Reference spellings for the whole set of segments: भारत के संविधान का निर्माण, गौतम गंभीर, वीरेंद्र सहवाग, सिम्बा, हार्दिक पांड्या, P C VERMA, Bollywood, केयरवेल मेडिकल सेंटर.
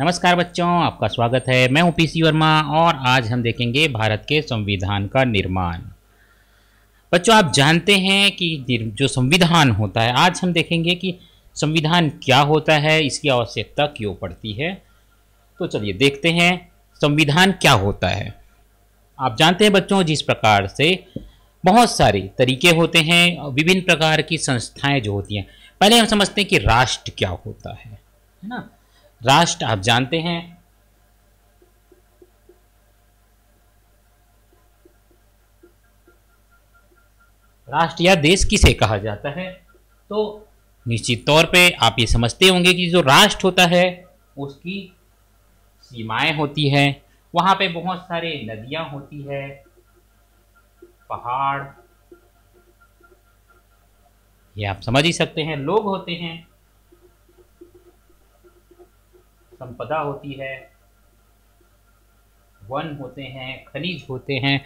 नमस्कार बच्चों, आपका स्वागत है। मैं हूं पीसी वर्मा और आज हम देखेंगे भारत के संविधान का निर्माण। बच्चों, आप जानते हैं कि जो संविधान होता है, आज हम देखेंगे कि संविधान क्या होता है, इसकी आवश्यकता क्यों पड़ती है। तो चलिए देखते हैं संविधान क्या होता है। आप जानते हैं बच्चों, जिस प्रकार से बहुत सारे तरीके होते हैं, विभिन्न प्रकार की संस्थाएँ जो होती हैं। पहले हम समझते हैं कि राष्ट्र क्या होता है ना। राष्ट्र आप जानते हैं राष्ट्र या देश किसे कहा जाता है। तो निश्चित तौर पे आप ये समझते होंगे कि जो राष्ट्र होता है उसकी सीमाएं होती है, वहां पे बहुत सारे नदियां होती है, पहाड़, ये आप समझ ही सकते हैं, लोग होते हैं, संपदा होती है, वन होते हैं, खनिज होते हैं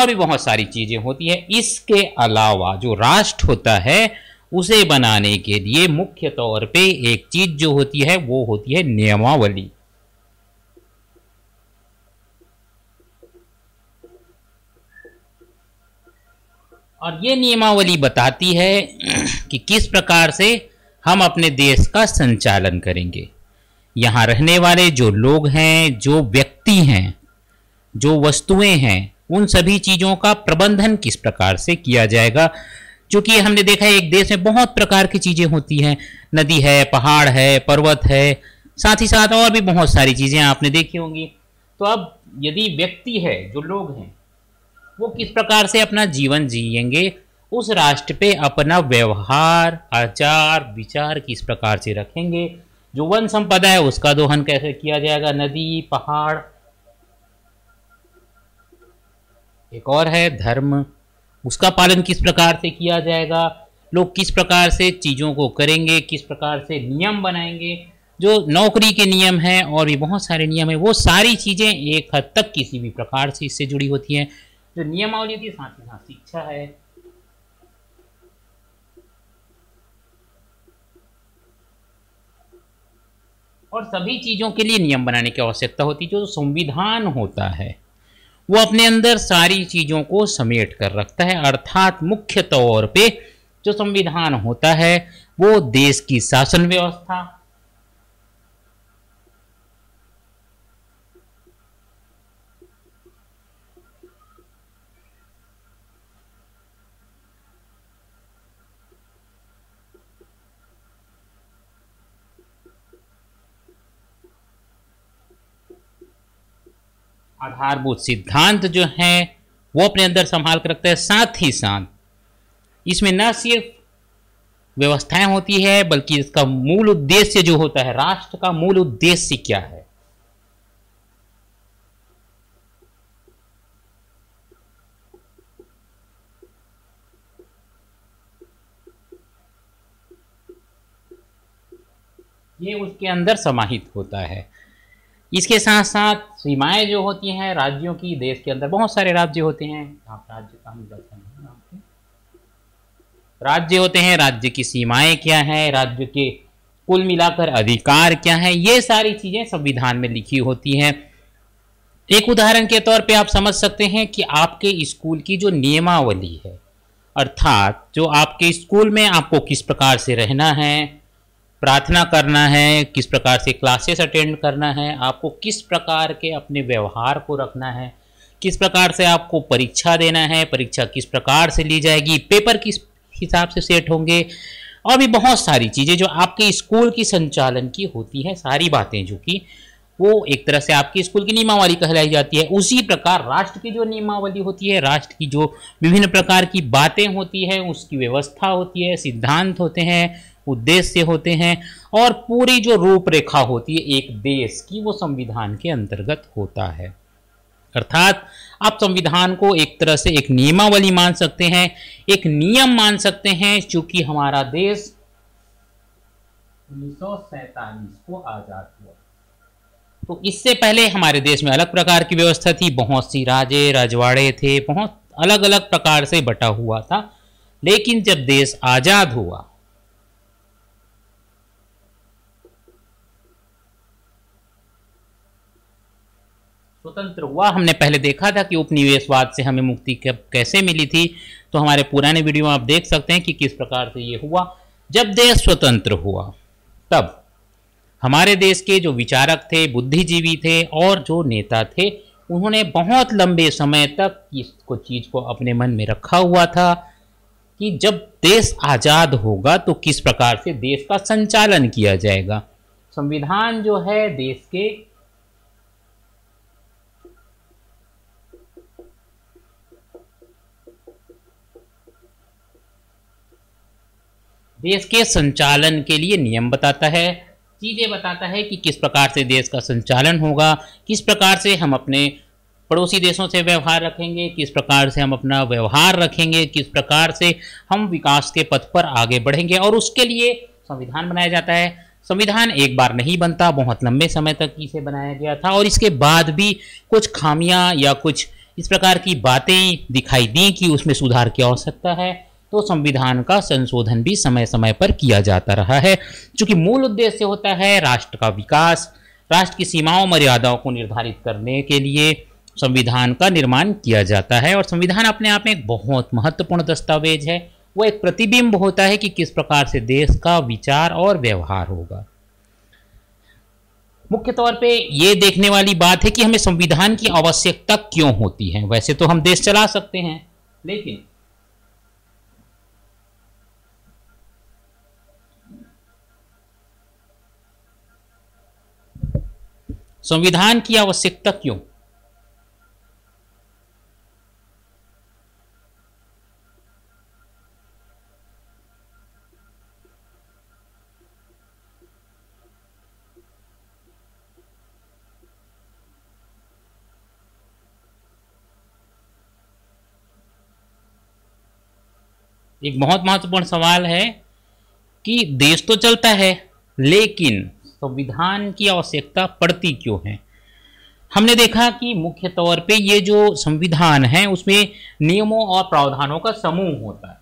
और भी बहुत सारी चीजें होती है। इसके अलावा जो राष्ट्र होता है उसे बनाने के लिए मुख्य तौर पे एक चीज जो होती है वो होती है नियमावली। और ये नियमावली बताती है कि किस प्रकार से हम अपने देश का संचालन करेंगे। यहाँ रहने वाले जो लोग हैं, जो व्यक्ति हैं, जो वस्तुएं हैं, उन सभी चीज़ों का प्रबंधन किस प्रकार से किया जाएगा। क्योंकि हमने देखा है एक देश में बहुत प्रकार की चीज़ें होती हैं, नदी है, पहाड़ है, पर्वत है, साथ ही साथ और भी बहुत सारी चीज़ें आपने देखी होंगी। तो अब यदि व्यक्ति है, जो लोग हैं, वो किस प्रकार से अपना जीवन जिएंगे, उस राष्ट्र पे अपना व्यवहार, आचार, विचार किस प्रकार से रखेंगे। जो वन संपदा है उसका दोहन कैसे किया जाएगा, नदी, पहाड़, एक और है धर्म, उसका पालन किस प्रकार से किया जाएगा, लोग किस प्रकार से चीज़ों को करेंगे, किस प्रकार से नियम बनाएंगे, जो नौकरी के नियम हैं और भी बहुत सारे नियम हैं, वो सारी चीज़ें एक हद तक किसी भी प्रकार से इससे जुड़ी होती हैं। जो नियमावली होती है, साथ ही साथ शिक्षा है, और सभी चीज़ों के लिए नियम बनाने की आवश्यकता होती है। जो संविधान होता है वो अपने अंदर सारी चीज़ों को समेट कर रखता है। अर्थात मुख्य तौर पे जो संविधान होता है वो देश की शासन व्यवस्था, आधारभूत सिद्धांत जो हैं वो अपने अंदर संभाल कर रखता है। साथ ही साथ इसमें न सिर्फ व्यवस्थाएं होती है बल्कि इसका मूल उद्देश्य जो होता है, राष्ट्र का मूल उद्देश्य क्या है, ये उसके अंदर समाहित होता है। इसके साथ साथ सीमाएं जो होती हैं राज्यों की, देश के अंदर बहुत सारे राज्य होते हैं, राज्य होते हैं, राज्य की सीमाएं क्या हैं, राज्य के कुल मिलाकर अधिकार क्या हैं, ये सारी चीज़ें संविधान में लिखी होती हैं। एक उदाहरण के तौर पे आप समझ सकते हैं कि आपके स्कूल की जो नियमावली है, अर्थात जो आपके स्कूल में आपको किस प्रकार से रहना है, प्रार्थना करना है, किस प्रकार से क्लासेस अटेंड करना है, आपको किस प्रकार के अपने व्यवहार को रखना है, किस प्रकार से आपको परीक्षा देना है, परीक्षा किस प्रकार से ली जाएगी, पेपर किस हिसाब से सेट होंगे, और भी बहुत सारी चीज़ें जो आपके स्कूल की संचालन की होती है, सारी बातें जो कि वो एक तरह से आपकी स्कूल की नियमावली कहलाई जाती है। उसी प्रकार राष्ट्र की जो नियमावली होती है, राष्ट्र की जो विभिन्न प्रकार की बातें होती है, उसकी व्यवस्था होती है, सिद्धांत होते हैं, उद्देश्य होते हैं, और पूरी जो रूपरेखा होती है एक देश की वो संविधान के अंतर्गत होता है। अर्थात आप संविधान को एक तरह से एक नियमावली मान सकते हैं, एक नियम मान सकते हैं। चूंकि हमारा देश 1947 को आज़ाद हुआ, तो इससे पहले हमारे देश में अलग प्रकार की व्यवस्था थी, बहुत सी राजे राजवाड़े थे, बहुत अलग अलग प्रकार से बटा हुआ था। लेकिन जब देश आज़ाद हुआ स्वतंत्र हुआ। हमने पहले देखा था कि उपनिवेशवाद से हमें मुक्ति कैसे मिली थी, तो हमारे पुराने वीडियो में आप देख सकते हैं कि किस प्रकार से ये हुआ। जब देश स्वतंत्र हुआ तब हमारे देश के जो विचारक थे, बुद्धिजीवी थे और जो नेता थे, उन्होंने बहुत लंबे समय तक इसको चीज़ को अपने मन में रखा हुआ था कि जब देश आज़ाद होगा तो किस प्रकार से देश का संचालन किया जाएगा। संविधान जो है देश के संचालन के लिए नियम बताता है, चीज़ें बताता है कि किस प्रकार से देश का संचालन होगा, किस प्रकार से हम अपने पड़ोसी देशों से व्यवहार रखेंगे, किस प्रकार से हम अपना व्यवहार रखेंगे, किस प्रकार से हम विकास के पथ पर आगे बढ़ेंगे। और उसके लिए संविधान बनाया जाता है। संविधान एक बार नहीं बनता, बहुत लंबे समय तक इसे बनाया गया था और इसके बाद भी कुछ खामियाँ या कुछ इस प्रकार की बातें दिखाई दी कि उसमें सुधार की आवश्यकता है, तो संविधान का संशोधन भी समय समय पर किया जाता रहा है। चूँकि मूल उद्देश्य होता है राष्ट्र का विकास, राष्ट्र की सीमाओं मर्यादाओं को निर्धारित करने के लिए संविधान का निर्माण किया जाता है। और संविधान अपने आप में एक बहुत महत्वपूर्ण दस्तावेज है, वो एक प्रतिबिंब होता है कि किस प्रकार से देश का विचार और व्यवहार होगा। मुख्य तौर पे ये देखने वाली बात है कि हमें संविधान की आवश्यकता क्यों होती है। वैसे तो हम देश चला सकते हैं, लेकिन संविधान की आवश्यकता क्यों? एक बहुत महत्वपूर्ण सवाल है कि देश तो चलता है लेकिन संविधान की आवश्यकता पड़ती क्यों है। हमने देखा कि मुख्य तौर पे ये जो संविधान है उसमें नियमों और प्रावधानों का समूह होता है।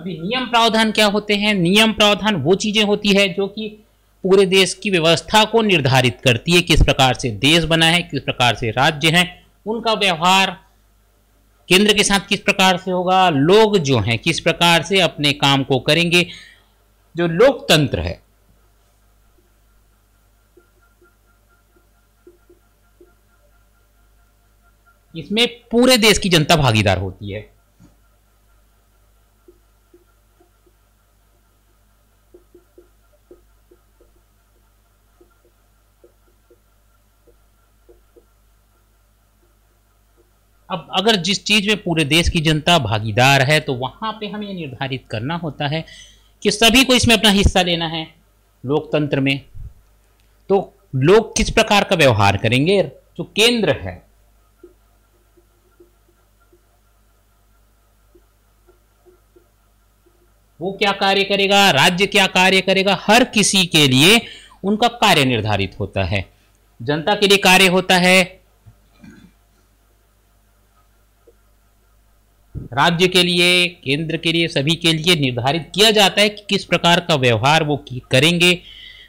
अभी नियम प्रावधान क्या होते हैं? नियम प्रावधान वो चीजें होती है जो कि पूरे देश की व्यवस्था को निर्धारित करती है, किस प्रकार से देश बना है, किस प्रकार से राज्य हैं, उनका व्यवहार केंद्र के साथ किस प्रकार से होगा, लोग जो हैं किस प्रकार से अपने काम को करेंगे, जो लोकतंत्र है। इसमें पूरे देश की जनता भागीदार होती है। अब अगर जिस चीज़ में पूरे देश की जनता भागीदार है तो वहाँ पे हमें निर्धारित करना होता है कि सभी को इसमें अपना हिस्सा लेना है। लोकतंत्र में तो लोग किस प्रकार का व्यवहार करेंगे? जो केंद्र है वो क्या कार्य करेगा, राज्य क्या कार्य करेगा, हर किसी के लिए उनका कार्य निर्धारित होता है। जनता के लिए कार्य होता है, राज्य के लिए, केंद्र के लिए, सभी के लिए निर्धारित किया जाता है कि किस प्रकार का व्यवहार वो करेंगे।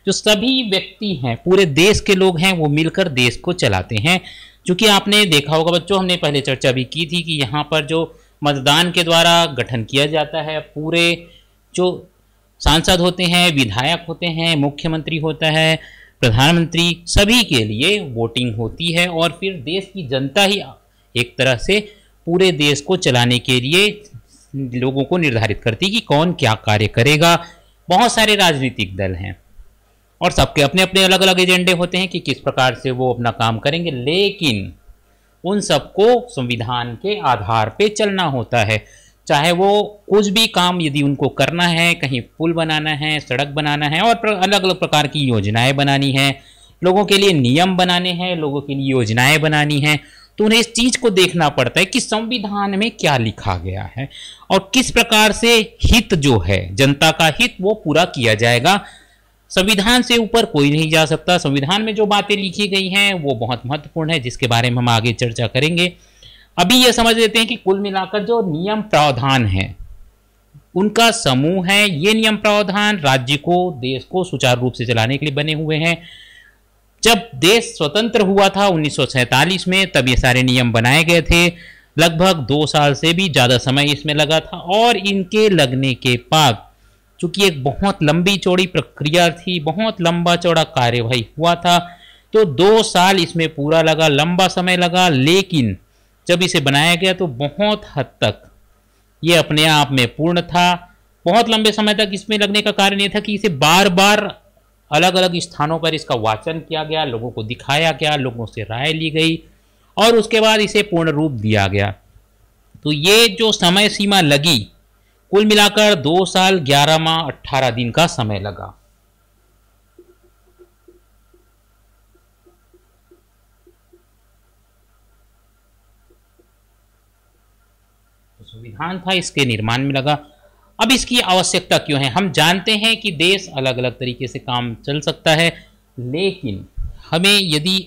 जो सभी व्यक्ति हैं, पूरे देश के लोग हैं, वो मिलकर देश को चलाते हैं। क्योंकि आपने देखा होगा बच्चों, हमने पहले चर्चा भी की थी कि यहाँ पर जो मतदान के द्वारा गठन किया जाता है, पूरे जो सांसद होते हैं, विधायक होते हैं, मुख्यमंत्री होता है, प्रधानमंत्री, सभी के लिए वोटिंग होती है और फिर देश की जनता ही एक तरह से पूरे देश को चलाने के लिए लोगों को निर्धारित करती कि कौन क्या कार्य करेगा। बहुत सारे राजनीतिक दल हैं और सबके अपने अपने अलग अलग एजेंडे होते हैं कि किस प्रकार से वो अपना काम करेंगे, लेकिन उन सबको संविधान के आधार पे चलना होता है। चाहे वो कुछ भी काम यदि उनको करना है, कहीं पुल बनाना है, सड़क बनाना है और अलग अलग प्रकार की योजनाएँ बनानी हैं, लोगों के लिए नियम बनाने हैं, लोगों के लिए योजनाएँ बनानी हैं, तो उन्हें इस चीज़ को देखना पड़ता है कि संविधान में क्या लिखा गया है और किस प्रकार से हित जो है जनता का हित वो पूरा किया जाएगा। संविधान से ऊपर कोई नहीं जा सकता। संविधान में जो बातें लिखी गई हैं वो बहुत महत्वपूर्ण है, जिसके बारे में हम आगे चर्चा करेंगे। अभी यह समझ लेते हैं कि कुल मिलाकर जो नियम प्रावधान है उनका समूह है। ये नियम प्रावधान राज्य को, देश को सुचारू रूप से चलाने के लिए बने हुए हैं। जब देश स्वतंत्र हुआ था 1947 में, तब ये सारे नियम बनाए गए थे। लगभग 2 साल से भी ज़्यादा समय इसमें लगा था और इनके लगने के बाद, चूँकि एक बहुत लंबी चौड़ी प्रक्रिया थी, बहुत लंबा चौड़ा कार्यवाही हुआ था, तो 2 साल इसमें पूरा लगा, लंबा समय लगा। लेकिन जब इसे बनाया गया तो बहुत हद तक ये अपने आप में पूर्ण था। बहुत लंबे समय तक इसमें लगने का कारण ये था कि इसे बार बार अलग अलग स्थानों पर इसका वाचन किया गया, लोगों को दिखाया गया, लोगों से राय ली गई और उसके बाद इसे पूर्ण रूप दिया गया। तो ये जो समय सीमा लगी, कुल मिलाकर 2 साल 11 माह 18 दिन का समय लगा। संविधान था, इसके निर्माण में लगा। अब इसकी आवश्यकता क्यों है? हम जानते हैं कि देश अलग अलग तरीके से काम चल सकता है, लेकिन हमें यदि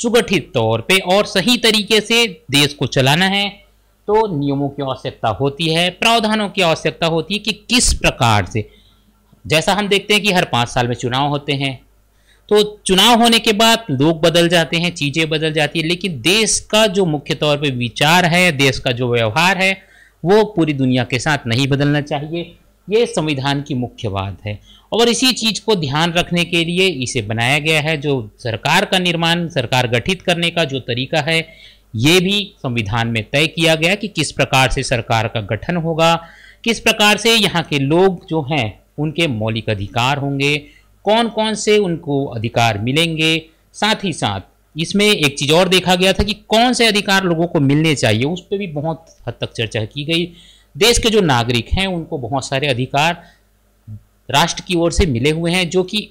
सुगठित तौर पे और सही तरीके से देश को चलाना है तो नियमों की आवश्यकता होती है, प्रावधानों की आवश्यकता होती है कि किस प्रकार से। जैसा हम देखते हैं कि हर 5 साल में चुनाव होते हैं, तो चुनाव होने के बाद लोग बदल जाते हैं, चीज़ें बदल जाती है, लेकिन देश का जो मुख्य तौर पे विचार है, देश का जो व्यवहार है, वो पूरी दुनिया के साथ नहीं बदलना चाहिए। ये संविधान की मुख्य बात है और इसी चीज़ को ध्यान रखने के लिए इसे बनाया गया है। जो सरकार का निर्माण, सरकार गठित करने का जो तरीका है, ये भी संविधान में तय किया गया कि किस प्रकार से सरकार का गठन होगा, किस प्रकार से यहाँ के लोग जो हैं उनके मौलिक अधिकार होंगे, कौन कौन से उनको अधिकार मिलेंगे। साथ ही साथ इसमें एक चीज़ और देखा गया था कि कौन से अधिकार लोगों को मिलने चाहिए, उस पर भी बहुत हद तक चर्चा की गई। देश के जो नागरिक हैं उनको बहुत सारे अधिकार राष्ट्र की ओर से मिले हुए हैं, जो कि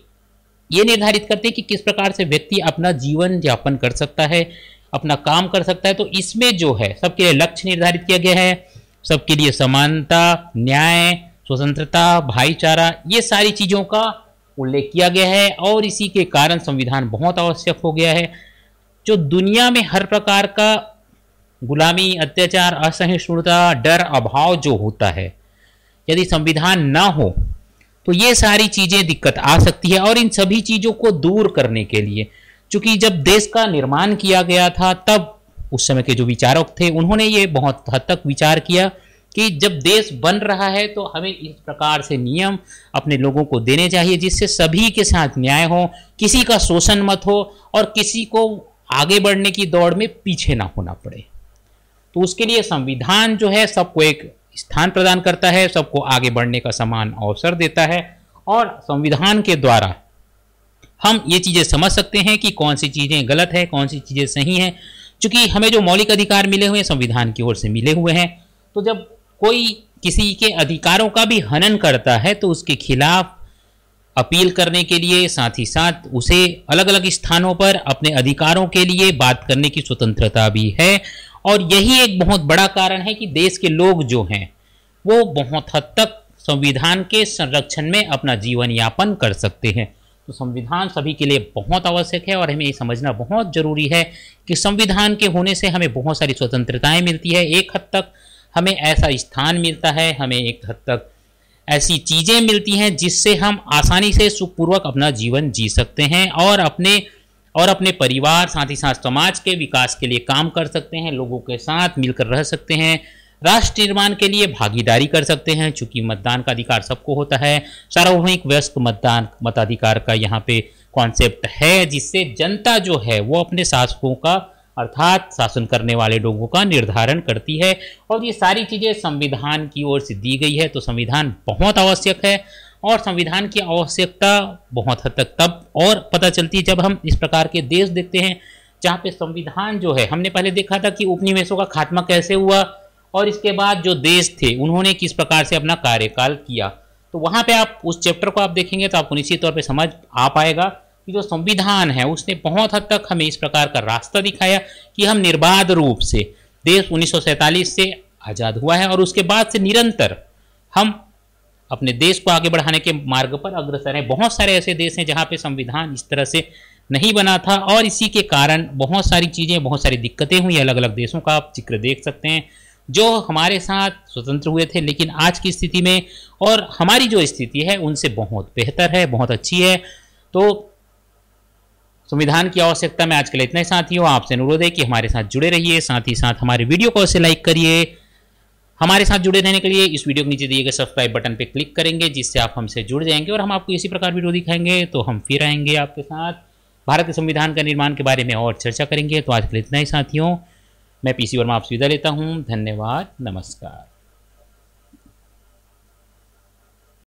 ये निर्धारित करते हैं कि किस प्रकार से व्यक्ति अपना जीवन यापन कर सकता है, अपना काम कर सकता है। तो इसमें जो है सबके लिए लक्ष्य निर्धारित किया गया है, सबके लिए समानता, न्याय, स्वतंत्रता, भाईचारा, ये सारी चीज़ों का उल्लेख किया गया है और इसी के कारण संविधान बहुत आवश्यक हो गया है। जो दुनिया में हर प्रकार का गुलामी, अत्याचार, असहिष्णुता, डर, अभाव जो होता है, यदि संविधान ना हो तो ये सारी चीज़ें दिक्कत आ सकती है। और इन सभी चीज़ों को दूर करने के लिए, चूँकि जब देश का निर्माण किया गया था तब उस समय के जो विचारक थे उन्होंने ये बहुत हद तक विचार किया कि जब देश बन रहा है तो हमें इस प्रकार से नियम अपने लोगों को देने चाहिए जिससे सभी के साथ न्याय हो, किसी का शोषण मत हो और किसी को आगे बढ़ने की दौड़ में पीछे ना होना पड़े। तो उसके लिए संविधान जो है सबको एक स्थान प्रदान करता है, सबको आगे बढ़ने का समान अवसर देता है और संविधान के द्वारा हम ये चीज़ें समझ सकते हैं कि कौन सी चीज़ें गलत है, कौन सी चीज़ें सही हैं। चूँकि हमें जो मौलिक अधिकार मिले हुए हैं संविधान की ओर से मिले हुए हैं, तो जब कोई किसी के अधिकारों का भी हनन करता है तो उसके खिलाफ अपील करने के लिए, साथ ही साथ उसे अलग अलग स्थानों पर अपने अधिकारों के लिए बात करने की स्वतंत्रता भी है। और यही एक बहुत बड़ा कारण है कि देश के लोग जो हैं वो बहुत हद तक संविधान के संरक्षण में अपना जीवन यापन कर सकते हैं। तो संविधान सभी के लिए बहुत आवश्यक है और हमें ये समझना बहुत ज़रूरी है कि संविधान के होने से हमें बहुत सारी स्वतंत्रताएँ मिलती है। एक हद तक हमें ऐसा स्थान मिलता है, हमें एक हद तक ऐसी चीज़ें मिलती हैं जिससे हम आसानी से सुखपूर्वक अपना जीवन जी सकते हैं और अपने परिवार, साथ ही साथ समाज के विकास के लिए काम कर सकते हैं, लोगों के साथ मिलकर रह सकते हैं, राष्ट्र निर्माण के लिए भागीदारी कर सकते हैं। चूँकि मतदान का अधिकार सबको होता है, सार्वभौमिक वयस्क मतदान मताधिकार का यहाँ पे कॉन्सेप्ट है, जिससे जनता जो है वो अपने शासकों का, अर्थात शासन करने वाले लोगों का निर्धारण करती है और ये सारी चीज़ें संविधान की ओर से दी गई है। तो संविधान बहुत आवश्यक है और संविधान की आवश्यकता बहुत हद तक तब और पता चलती है जब हम इस प्रकार के देश देखते हैं जहाँ पे संविधान जो है, हमने पहले देखा था कि उपनिवेशों का खात्मा कैसे हुआ और इसके बाद जो देश थे उन्होंने किस प्रकार से अपना कार्यकाल किया। तो वहाँ पर आप उस चैप्टर को आप देखेंगे तो आपको निश्चित तौर पर समझ आ पाएगा कि जो संविधान है उसने बहुत हद तक हमें इस प्रकार का रास्ता दिखाया कि हम निर्बाध रूप से, देश 1947 से आज़ाद हुआ है और उसके बाद से निरंतर हम अपने देश को आगे बढ़ाने के मार्ग पर अग्रसर हैं। बहुत सारे ऐसे देश हैं जहाँ पे संविधान इस तरह से नहीं बना था और इसी के कारण बहुत सारी चीज़ें, बहुत सारी दिक्कतें हुई। अलग अलग देशों का आप जिक्र देख सकते हैं जो हमारे साथ स्वतंत्र हुए थे, लेकिन आज की स्थिति में और हमारी जो स्थिति है उनसे बहुत बेहतर है, बहुत अच्छी है। तो संविधान की आवश्यकता में आज के लिए इतना ही साथियों। आपसे अनुरोध है कि हमारे साथ जुड़े रहिए, साथ ही साथ हमारे वीडियो को ऐसे लाइक करिए। हमारे साथ जुड़े रहने के लिए इस वीडियो के नीचे दिए गए सब्सक्राइब बटन पर क्लिक करेंगे, जिससे आप हमसे जुड़ जाएंगे और हम आपको इसी प्रकार वीडियो दिखाएंगे। तो हम फिर आएंगे आपके साथ, भारत के संविधान का निर्माण के बारे में और चर्चा करेंगे। तो आज के लिए इतना ही साथियों। मैं पीसी वर्मा आपसे विदा लेता हूँ। धन्यवाद, नमस्कार।